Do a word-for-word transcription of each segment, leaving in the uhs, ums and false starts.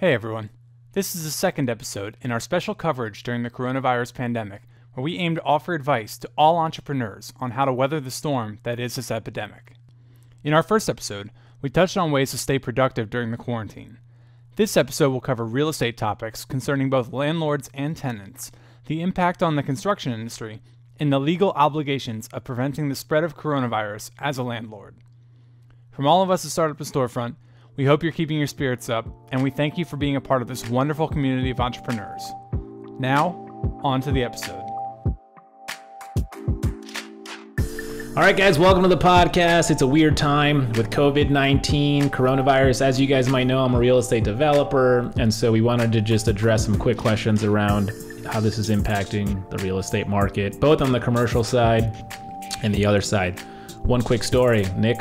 Hey everyone, this is the second episode in our special coverage during the coronavirus pandemic, where we aim to offer advice to all entrepreneurs on how to weather the storm that is this epidemic. In our first episode, we touched on ways to stay productive during the quarantine. This episode will cover real estate topics concerning both landlords and tenants, the impact on the construction industry, and the legal obligations of preventing the spread of coronavirus as a landlord. From all of us at Startup to Storefront, we hope you're keeping your spirits up, and we thank you for being a part of this wonderful community of entrepreneurs. Now, on to the episode. All right, guys, welcome to the podcast. It's a weird time with COVID nineteen, coronavirus. As you guys might know, I'm a real estate developer, and so we wanted to just address some quick questions around how this is impacting the real estate market, both on the commercial side and the other side. One quick story, Nick,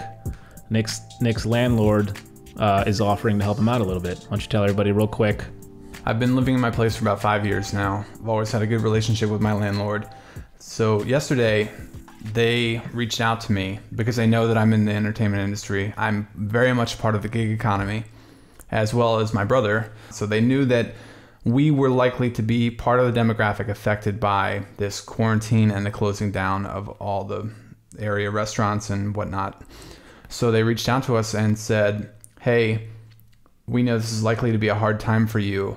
Nick's, Nick's landlord, Uh, is offering to help him out a little bit. Why don't you tell everybody real quick? I've been living in my place for about five years now. I've always had a good relationship with my landlord. So yesterday, they reached out to me because they know that I'm in the entertainment industry. I'm very much part of the gig economy, as well as my brother. So they knew that we were likely to be part of the demographic affected by this quarantine and the closing down of all the area restaurants and whatnot. So they reached out to us and said, hey, we know this is likely to be a hard time for you.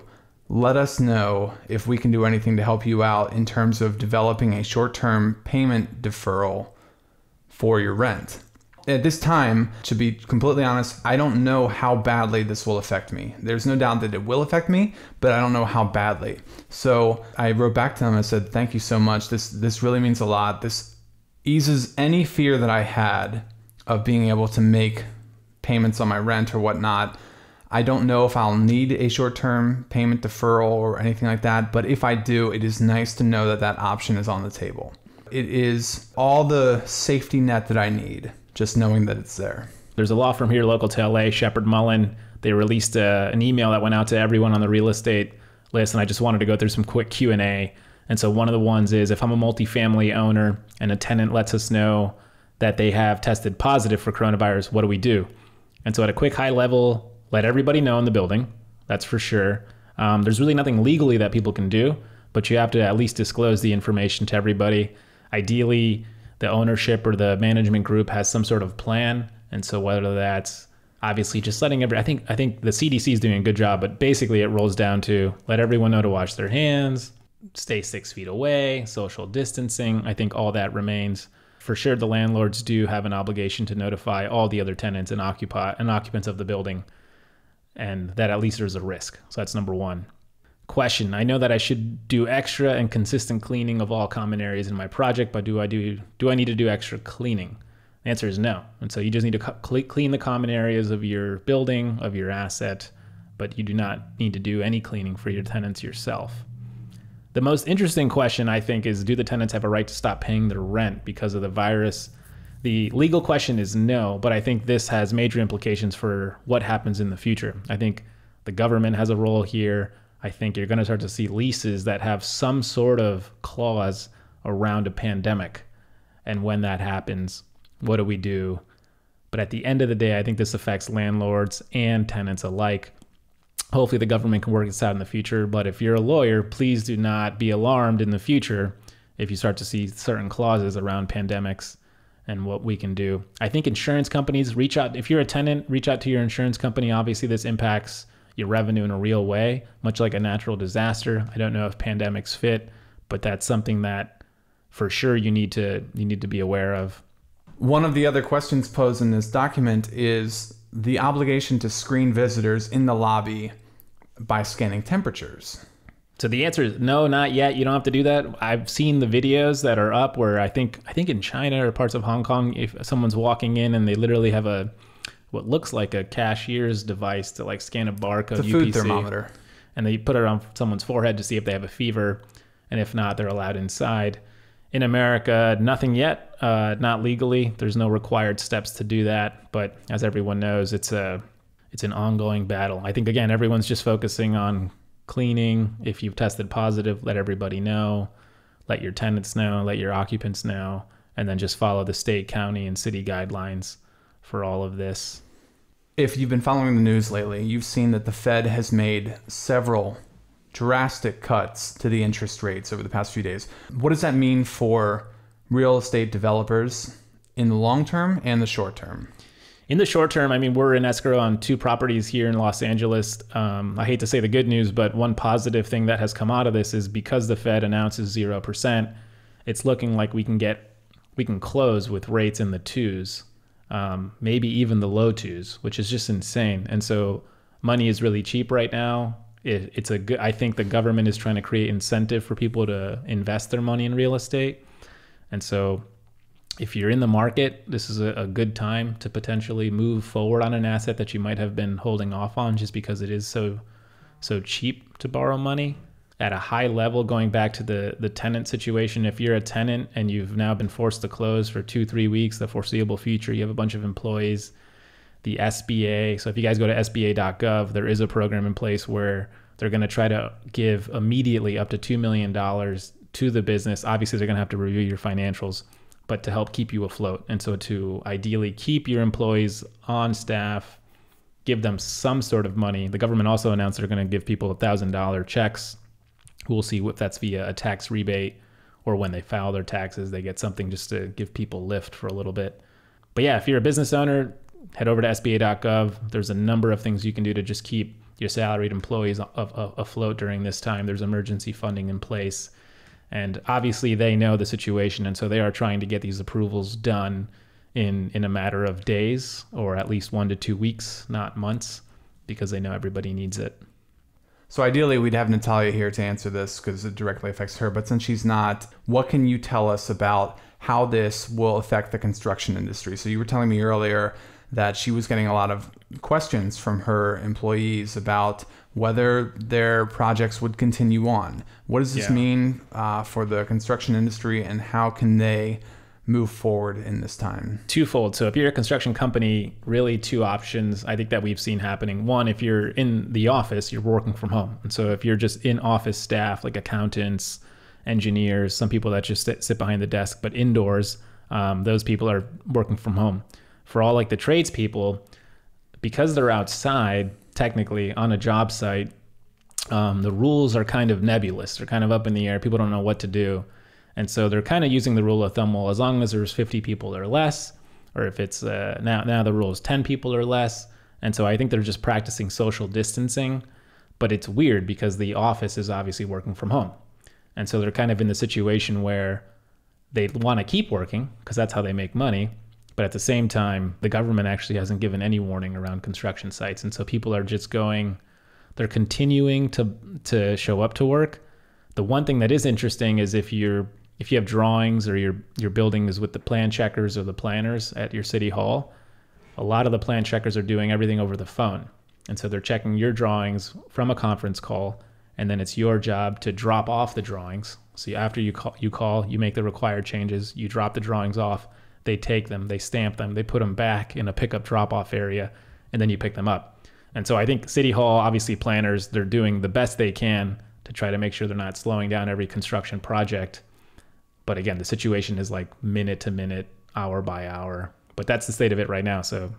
Let us know if we can do anything to help you out in terms of developing a short-term payment deferral for your rent. At this time, to be completely honest, I don't know how badly this will affect me. There's no doubt that it will affect me, but I don't know how badly. So I wrote back to them and said, thank you so much. This, this really means a lot. This eases any fear that I had of being able to make payments on my rent or whatnot. I don't know if I'll need a short-term payment deferral or anything like that, but if I do, it is nice to know that that option is on the table. It is all the safety net that I need, just knowing that it's there. There's a law firm here local to L A, Sheppard Mullin. They released a, an email that went out to everyone on the real estate list, and I just wanted to go through some quick Q and A. And so one of the ones is, if I'm a multifamily owner and a tenant lets us know that they have tested positive for coronavirus, what do we do? And so at a quick high level, let everybody know in the building, that's for sure. Um, there's really nothing legally that people can do, but you have to at least disclose the information to everybody. Ideally, the ownership or the management group has some sort of plan. And so whether that's obviously just letting every, I think, I think the C D C is doing a good job, but basically it rolls down to let everyone know to wash their hands, stay six feet away, social distancing. I think all that remains. For sure, the landlords do have an obligation to notify all the other tenants and occupy and occupants of the building, and that at least there's a risk. So that's number one. Question, I know that I should do extra and consistent cleaning of all common areas in my project, but do I do do I need to do extra cleaning? The answer is no. And so you just need to clean the common areas of your building, of your asset, but you do not need to do any cleaning for your tenants yourself. The most interesting question, I think, is do the tenants have a right to stop paying their rent because of the virus? The legal question is no, but I think this has major implications for what happens in the future. I think the government has a role here. I think you're going to start to see leases that have some sort of clause around a pandemic. And when that happens, what do we do? But at the end of the day, I think this affects landlords and tenants alike. Hopefully the government can work this out in the future, but if you're a lawyer, please do not be alarmed in the future if you start to see certain clauses around pandemics and what we can do. I think insurance companies, reach out. If you're a tenant, reach out to your insurance company. Obviously this impacts your revenue in a real way, much like a natural disaster. I don't know if pandemics fit, but that's something that for sure you need to, you need to be aware of. One of the other questions posed in this document is the obligation to screen visitors in the lobby by scanning temperatures. So the answer is no, not yet. You don't have to do that. I've seen the videos that are up where I think I think in China or parts of Hong Kong, if someone's walking in and they literally have a what looks like a cashier's device to like scan a barcode, it's a food U P C, thermometer, and they put it on someone's forehead to see if they have a fever, and if not, they're allowed inside. In America, nothing yet, uh, not legally. There's no required steps to do that. But as everyone knows, it's a, it's an ongoing battle. I think, again, everyone's just focusing on cleaning. If you've tested positive, let everybody know, let your tenants know, let your occupants know, and then just follow the state, county, and city guidelines for all of this. if you've been following the news lately, you've seen that the Fed has made several drastic cuts to the interest rates over the past few days. What does that mean for real estate developers in the long term and the short term? In the short term, I mean, we're in escrow on two properties here in Los Angeles. Um, I hate to say the good news, but one positive thing that has come out of this is because the Fed announces zero percent, it's looking like we can get, we can close with rates in the twos, um, maybe even the low twos, which is just insane. And so money is really cheap right now. It, it's a good, I think the government is trying to create incentive for people to invest their money in real estate. And so if you're in the market, this is a, a good time to potentially move forward on an asset that you might have been holding off on just because it is so so cheap to borrow money. At a high level, going back to the, the tenant situation, if you're a tenant and you've now been forced to close for two, three weeks, the foreseeable future, you have a bunch of employees, the S B A. So if you guys go to S B A dot gov, there is a program in place where they're going to try to give immediately up to two million dollars to the business. Obviously, they're going to have to review your financials, but to help keep you afloat. And so to ideally keep your employees on staff, give them some sort of money. The government also announced they're going to give people one thousand dollar checks. We'll see if that's via a tax rebate or when they file their taxes, they get something just to give people lift for a little bit. But yeah, if you're a business owner, head over to S B A dot gov. There's a number of things you can do to just keep your salaried employees afloat during this time. There's emergency funding in place. And obviously they know the situation, and so they are trying to get these approvals done in, in a matter of days, or at least one to two weeks, not months, because they know everybody needs it. So ideally we'd have Natalya here to answer this because it directly affects her, but since she's not, what can you tell us about how this will affect the construction industry? So you were telling me earlier that she was getting a lot of questions from her employees about whether their projects would continue on. What does this yeah. mean uh, for the construction industry, and how can they move forward in this time? Twofold. So if you're a construction company, really two options I think that we've seen happening. One, if you're in the office, you're working from home. And so if you're just in office staff, like accountants, engineers, some people that just sit, sit behind the desk, but indoors, um, those people are working from home. For all like the tradespeople, because they're outside, technically on a job site, um, the rules are kind of nebulous. They're kind of up in the air. People don't know what to do. And so they're kind of using the rule of thumb, well, as long as there's fifty people or less, or if it's uh, now, now the rule is ten people or less. And so I think they're just practicing social distancing, but it's weird because the office is obviously working from home. And so they're kind of in the situation where they want to keep working because that's how they make money. But at the same time, the government actually hasn't given any warning around construction sites. And so people are just going, they're continuing to to show up to work. The one thing that is interesting is if you're if you have drawings or your your building is with the plan checkers or the planners at your city hall, a lot of the plan checkers are doing everything over the phone. And so they're checking your drawings from a conference call, and then it's your job to drop off the drawings. So after you call, you call, you make the required changes, you drop the drawings off. They take them, they stamp them, they put them back in a pickup drop-off area, and then you pick them up. And so I think City Hall, obviously planners, they're doing the best they can to try to make sure they're not slowing down every construction project. But again, the situation is like minute to minute, hour by hour. But that's the state of it right now. So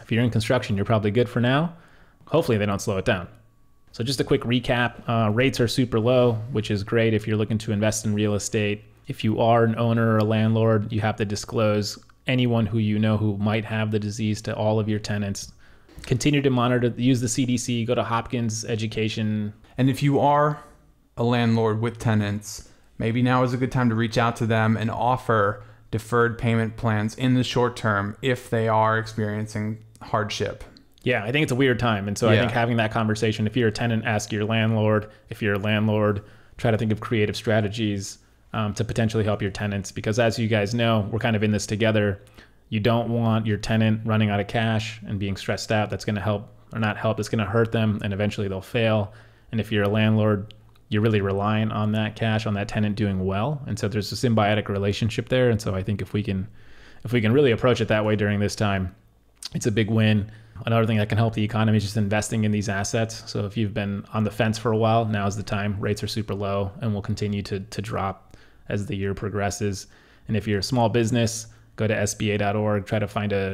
if you're in construction, you're probably good for now. Hopefully they don't slow it down. So just a quick recap, uh, rates are super low, which is great if you're looking to invest in real estate. If you are an owner or a landlord, you have to disclose anyone who you know who might have the disease to all of your tenants. Continue to monitor, use the C D C, go to Hopkins Education. And if you are a landlord with tenants, maybe now is a good time to reach out to them and offer deferred payment plans in the short term if they are experiencing hardship. Yeah, I think it's a weird time. And so yeah. I think having that conversation, if you're a tenant, ask your landlord. If you're a landlord, try to think of creative strategies Um, to potentially help your tenants, because as you guys know, we're kind of in this together. You don't want your tenant running out of cash and being stressed out. That's going to help or not help. It's going to hurt them, and eventually they'll fail. And if you're a landlord, you're really reliant on that cash, on that tenant doing well. And so there's a symbiotic relationship there. And so I think if we can, if we can really approach it that way during this time, it's a big win. Another thing that can help the economy is just investing in these assets. So if you've been on the fence for a while, now's the time. Rates are super low and will continue to to drop as the year progresses. And if you're a small business, go to S B A dot org, try to find a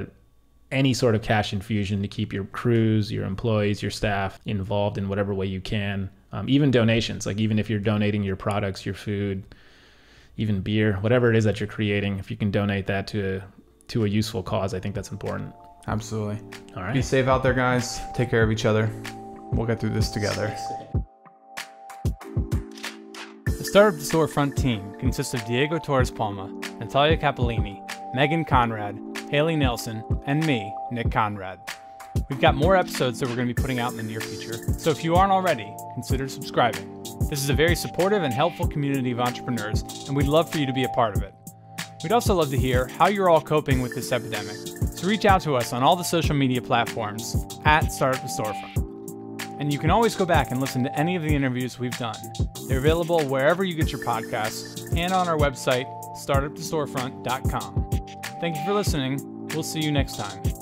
any sort of cash infusion to keep your crews, your employees, your staff involved in whatever way you can. Um, even donations, like even if you're donating your products, your food, even beer, whatever it is that you're creating, if you can donate that to, to a useful cause, I think that's important. Absolutely. All right. Be safe out there, guys. Take care of each other. We'll get through this together. The Startup to Storefront team consists of Diego Torres-Palma, Natalya Cappellini, Megan Conrad, Haley Nelson, and me, Nick Conrad. We've got more episodes that we're going to be putting out in the near future, so if you aren't already, consider subscribing. This is a very supportive and helpful community of entrepreneurs, and we'd love for you to be a part of it. We'd also love to hear how you're all coping with this epidemic, so reach out to us on all the social media platforms at Startup to Storefront. And you can always go back and listen to any of the interviews we've done. They're available wherever you get your podcasts and on our website, startup to storefront dot com. Thank you for listening. We'll see you next time.